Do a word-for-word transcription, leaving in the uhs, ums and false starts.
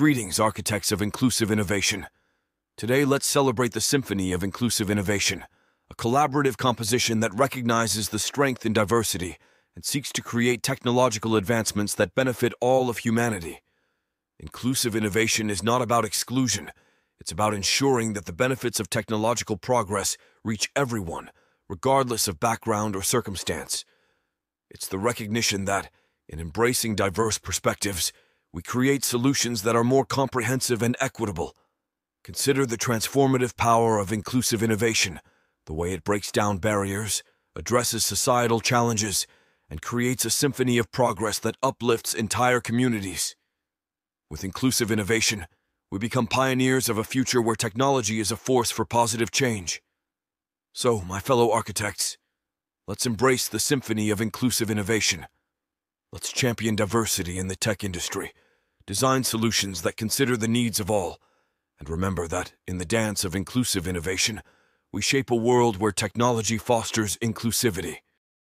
Greetings, architects of inclusive innovation. Today, let's celebrate the Symphony of Inclusive Innovation, a collaborative composition that recognizes the strength in diversity and seeks to create technological advancements that benefit all of humanity. Inclusive innovation is not about exclusion. It's about ensuring that the benefits of technological progress reach everyone, regardless of background or circumstance. It's the recognition that, in embracing diverse perspectives, we create solutions that are more comprehensive and equitable. Consider the transformative power of inclusive innovation, the way it breaks down barriers, addresses societal challenges, and creates a symphony of progress that uplifts entire communities. With inclusive innovation, we become pioneers of a future where technology is a force for positive change. So, my fellow architects, let's embrace the symphony of inclusive innovation. Let's champion diversity in the tech industry, design solutions that consider the needs of all, and remember that, in the dance of inclusive innovation, we shape a world where technology fosters inclusivity.